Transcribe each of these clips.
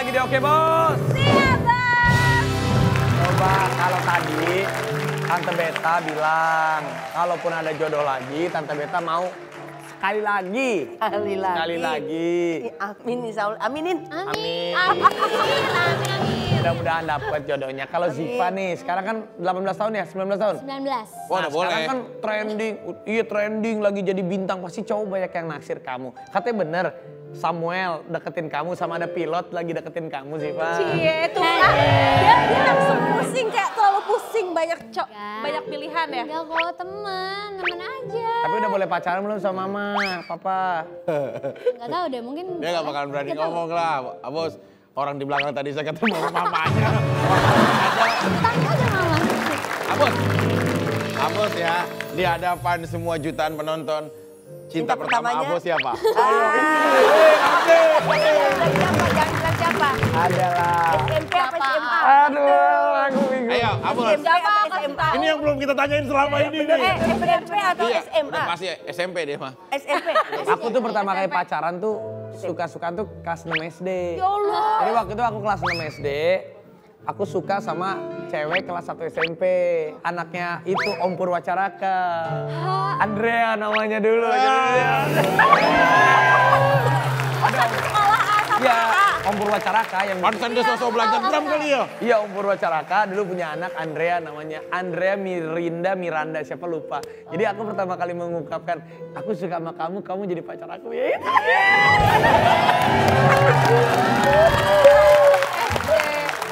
lagi di Oke Bos. Siap, Bos. Coba kalau tadi Tante Beta bilang, kalaupun ada jodoh lagi, Tante Beta mau sekali lagi. Sekali lagi. Sekali lagi. Amin, insya Allah. Aminin. Amin. Amin. Amin. Amin. Mudah-mudahan dapat jodohnya. Kalau Ziva nih, sekarang kan 18 tahun ya? 19 tahun? 19. Wah, nah, sekarang kan trending. Iya, trending lagi jadi bintang. Pasti cowok banyak yang naksir kamu. Katanya bener, Samuel deketin kamu sama ada pilot lagi deketin kamu, Ziva. Cie, tuh. Dia langsung pusing, kayak terlalu pusing. Banyak pilihan ya? Enggak kok, temen aja. Tapi udah boleh pacaran belum sama mama, papa? Enggak tahu deh, mungkin. Dia gak bakalan berani ngomong lah, Bos. Orang di belakang tadi saya ketemu mamanya. Tanya aja mama. Abos ya, di hadapan semua jutaan penonton. Cinta pertama Abos siapa? Siapa? Adalah. SMP apa SMA? Aduh, aku bingung. Ayo, Abos. Ini yang belum kita tanyain selama ini. SMP atau SMA? Pasti SMP deh, mah. SMP. Aku tuh pertama kali pacaran tuh. Suka-sukaan tuh kelas 6 SD. Ya Allah. Jadi waktu itu aku kelas 6 SD, aku suka sama cewek kelas 1 SMP. Anaknya itu Om Purwacaraka. Andrea namanya dulu. Iya, Om Purwacaraka yang mantan dia sosok belajar drum kali ya. Iya, Om Purwacaraka dulu punya anak Andrea namanya. Andrea Miranda siapa lupa. Jadi aku pertama kali mengungkapkan, aku suka sama kamu, kamu jadi pacar aku. Ya itu.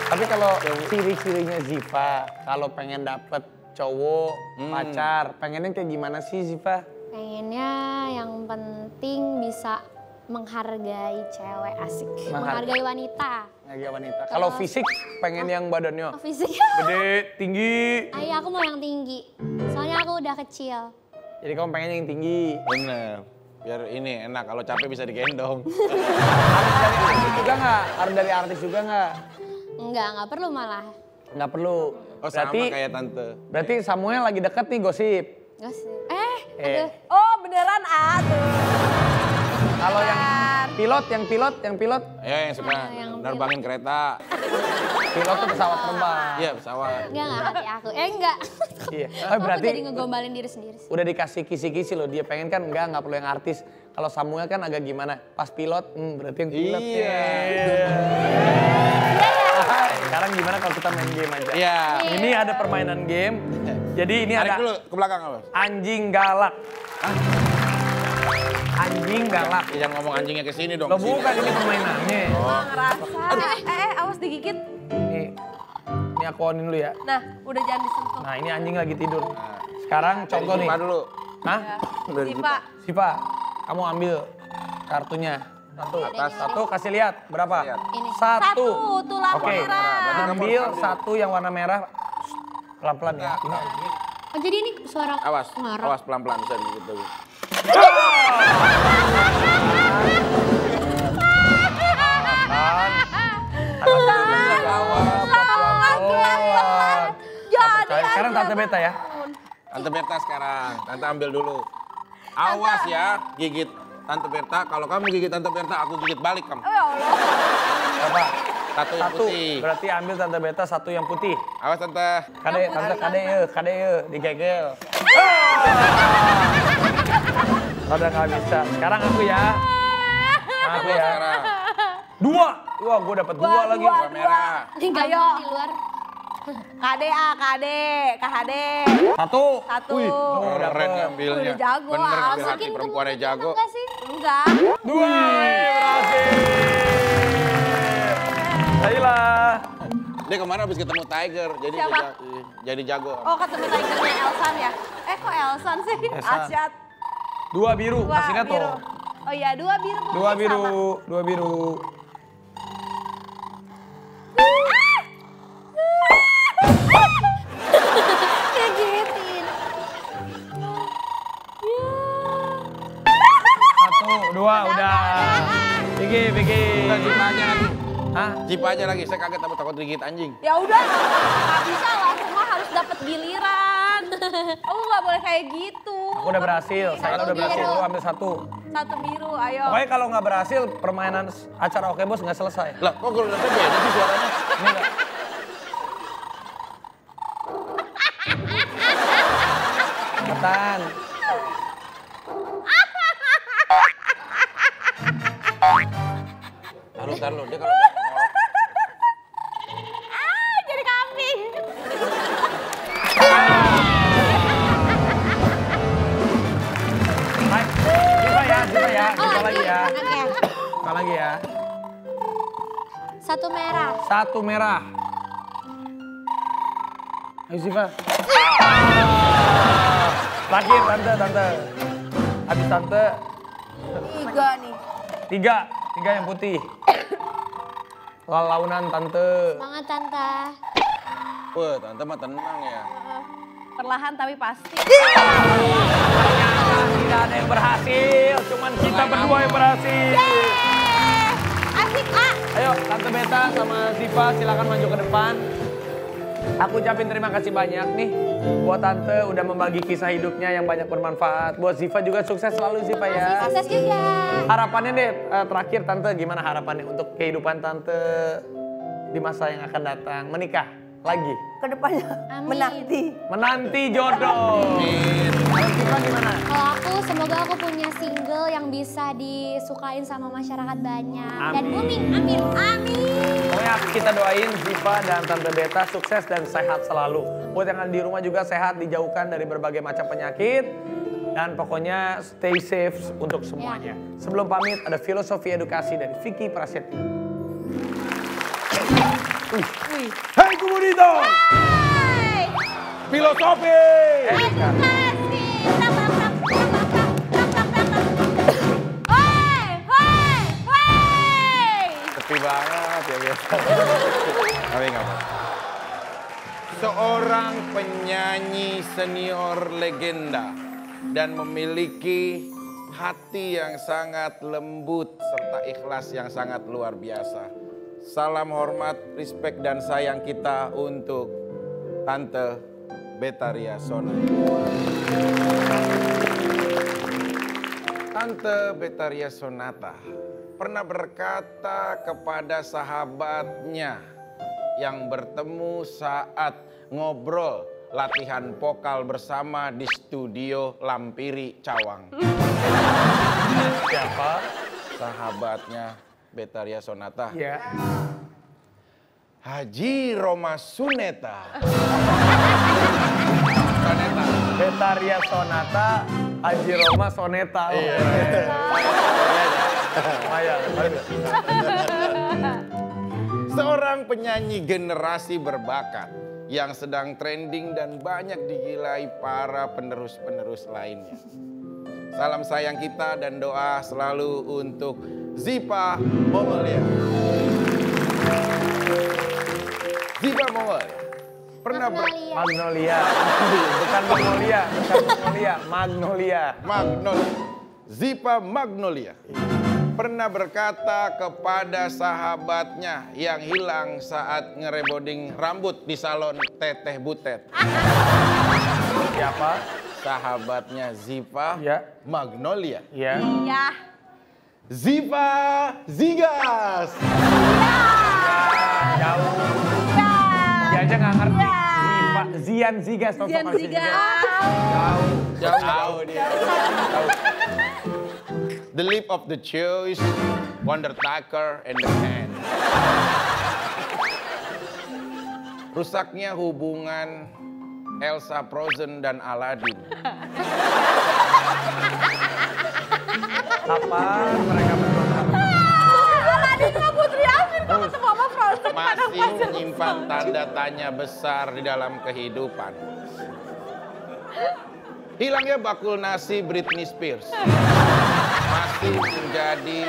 Tapi kalau ciri-cirinya Ziva, kalau pengen dapet cowok, pacar, pengennya kayak gimana sih Ziva? Pengennya yang penting bisa menghargai cewek, asik. Menghargai wanita. Menghargai wanita. Kalau fisik pengen yang badannya? Fisik. Gede, tinggi. Ayo aku mau yang tinggi. Soalnya aku udah kecil. Jadi kamu pengen yang tinggi? Bener. Biar ini enak, kalau capek bisa digendong. Harus dari artis juga nggak? Harus dari artis juga nggak? Nggak perlu malah. Nggak perlu. Oh berarti, sama kayak Tante. Berarti Samuel lagi deket nih gosip? Gosip. Aduh. Oh beneran aduh. Kalau yang pilot. Ya yang suka nerbangin kereta. Pilot tuh pesawat terbang. Iya pesawat. Enggak hati aku. Enggak. Iya. Oh, berarti jadi ngegombalin diri sendiri. Udah dikasih kisi-kisi loh. Dia pengen kan enggak perlu yang artis. Kalau Samuel kan agak gimana? Pas pilot, berarti yang pilot. Iya. Sekarang gimana kalau kita main game aja? Iya. Ini ada permainan game. Jadi ini ada. Tarik dulu ke belakang apa? Anjing galak. Anjing galak. Jangan ngomong anjingnya ke sini dong. Loh bukan ini permainannya. Oh. Awas digigit. Ini aku onin dulu ya. Nah, udah jangan disentuh. Nah, ini anjing lagi tidur. Sekarang contoh nih. Siapa dulu? Hah? Siapa? Kamu ambil kartunya. Satu kasih lihat berapa? Ini. Satu. Tulang merah. Ambil satu yang warna merah. Pelan-pelan ya. Oh, jadi ini suara awas. Awas pelan-pelan bisa begitu. Sekarang Tante Beta ya. Tante Beta sekarang. Tante ambil dulu. Awas ya, gigit Tante Beta. Kalau kamu gigit Tante Beta, aku gigit balik kamu. Coba. Satu yang putih. Berarti ambil Tante Beta satu yang putih. Awas Tante. Kade, digegel. Udah nggak bisa. Sekarang aku ya. Aku ya. Sekarang. Dua. Wah, gue dapat dua lagi. Warna merah. Ayo. KHD. Satu. Wih, keren ngambilnya. Jago. Bener ngambil hati perempuannya jago. Enggak. Dua. Berhasil. Ayolah. Dia kemarin habis ketemu Tiger, jadi jago. Oh, ketemu Tigernya Elsan ya? Kok Elsan sih? Asyat. Dua biru, kasihnya tuh. Oh iya, dua biru. Kegitin. Satu, dua, udah. Bigi. Zip aja lagi. Hah? Zip aja lagi, saya kaget takut digigit anjing. Ya udah, nggak bisa lah, semua harus dapat giliran. Oh nggak boleh kayak gitu. Aku udah berhasil, saya udah berhasil. Lu ambil satu. Satu biru, ayo. Pokoknya kalau nggak berhasil permainan acara Oke Bos nggak selesai. Lah kok gue udah selesai jadi suaranya? Ketan. Ntar lu, dia kalau jadi kambing. Hai, coba ya. Apa lagi ya? Satu merah. Satu merah. Ayo Ziva. Lagi tante. Habis tante. Tiga nih. Tiga yang putih. Launan tante. Semangat tante. Wah, tante mah tenang ya. Perlahan tapi pasti. Tidak ada yang berhasil, cuman kita berdua yang berhasil. Yeay! Asik ah. Ayo, Tante Beta sama Ziva silakan maju ke depan. Aku ucapin terima kasih banyak nih buat tante udah membagi kisah hidupnya yang banyak bermanfaat. Buat Ziva juga sukses selalu Ziva ya. Sukses juga. Harapannya deh terakhir tante, gimana harapannya untuk kehidupan tante di masa yang akan datang, menikah lagi? Kedepannya menanti jodoh. Amin. Kalau kita gimana? Kalau aku semoga aku punya single yang bisa disukain sama masyarakat banyak. Amin. Dan booming, amin. Pokoknya kita doain Ziva dan Tante Beta sukses dan sehat selalu. Buat yang di rumah juga sehat, dijauhkan dari berbagai macam penyakit. Dan pokoknya stay safe untuk semuanya. Ya. Sebelum pamit ada filosofi edukasi dari Vicky Prasetyo. Hai komunitas. Hai. Filosofi edukasi. Sepi banget ya biasa. Tapi nggak apa-apa. Seorang penyanyi senior legenda. Dan memiliki hati yang sangat lembut serta ikhlas yang sangat luar biasa. Salam hormat, respect dan sayang kita untuk Tante Betharia Sonata. Tante Betharia Sonata pernah berkata kepada sahabatnya yang bertemu saat ngobrol latihan vokal bersama di studio Lampiri Cawang. Siapa? Sahabatnya Betharia Sonata. Iya. Yeah. Haji Roma Soneta. Soneta. Betharia Sonata, Haji Roma Soneta. Iya. Seorang penyanyi generasi berbakat yang sedang trending dan banyak digilai para penerus-penerus lainnya. Salam sayang kita dan doa selalu untuk Ziva Magnolia. Ziva Magnolia. Pernah Magnolia. Bukan Magnolia, Magnolia. Ziva Magnolia. Pernah berkata kepada sahabatnya yang hilang saat ngerebonding rambut di salon Teteh Butet. Siapa? Sahabatnya Ziva Magnolia. Iya. Ziva Zigas. Jauh. Dia aja nggak ngerti. Ziva Zigas. Jauh dia. The lip of the choice, wonder taker, and the hand. Rusaknya hubungan Elsa, Frozen, dan Aladdin. Apa mereka berdua? Aladdin sama Putri Alvin kok ketemu sama Frozen. Masih menyimpan tanda tanya besar di dalam kehidupan. Hilangnya bakul nasi Britney Spears masih menjadi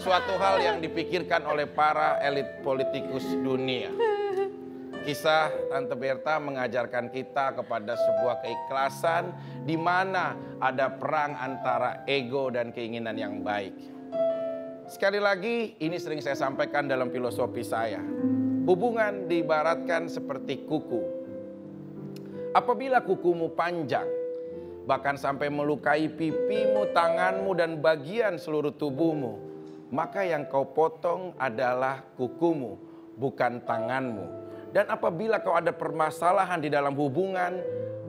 suatu hal yang dipikirkan oleh para elit politikus dunia. Kisah Tante Berta mengajarkan kita kepada sebuah keikhlasan di mana ada perang antara ego dan keinginan yang baik. Sekali lagi, ini sering saya sampaikan dalam filosofi saya. Hubungan diibaratkan seperti kuku. Apabila kukumu panjang, bahkan sampai melukai pipimu, tanganmu, dan bagian seluruh tubuhmu, maka yang kau potong adalah kukumu, bukan tanganmu. Dan apabila kau ada permasalahan di dalam hubungan,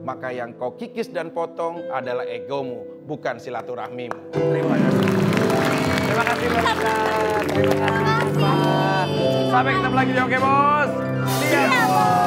maka yang kau kikis dan potong adalah egomu, bukan silaturahmimu. Terima kasih. Terima kasih, Mbak Nita. Terima kasih, Mbak. Sampai ketemu lagi di Oke Bos. Siap.